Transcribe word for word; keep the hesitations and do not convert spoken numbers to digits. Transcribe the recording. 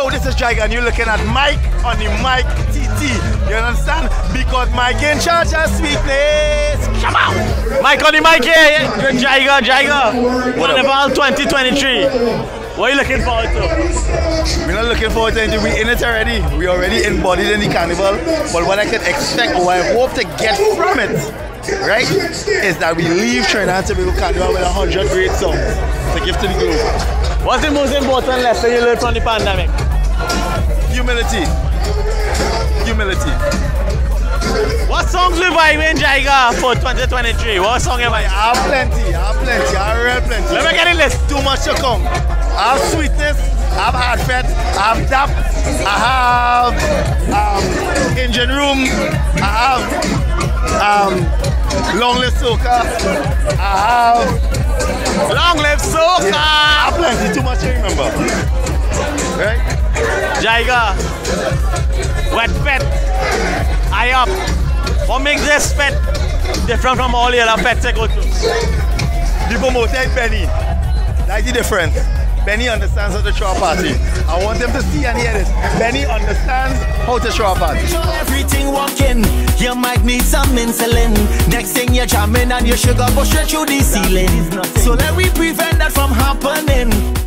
Yo, this is Jaiga and you're looking at Mike on the Mic T T. You understand? Because Mike in charge of Sweetness. Come out! Mike on the Mic here, yeah. Jaiga, Jaiga. Carnival twenty twenty-three. What are you looking forward to? We're not looking forward to anything. We're in it already. We're already embodied in the carnival. But what I can expect or what I hope to get from it, right, is that we leave Trinidad to be a carnival with one hundred great songs to give to the globe. What's the most important lesson you learned from the pandemic? Humility. Humility. What songs we vibing, Jaiga, for twenty twenty-three? What song am I? I have plenty, I have plenty, I have real plenty. Let me get a list. Too much to come. I have Sweetness, I have Hard Fat, I have Dap, I have um, Engine Room, I have um, Long Live Soca, I have Long Live Soca! I have plenty, too much to remember. Right? Jaiga, Wet Pet, I Up. What makes this pet different from all the other pets I go to? The promoted Benny. That's the difference. Benny understands how to throw a party. I want them to see and hear this. Benny understands how to throw a party. Everything walking, you might need some insulin. Next thing you're jamming and your sugar goes straight through the ceiling. So let we prevent that from happening.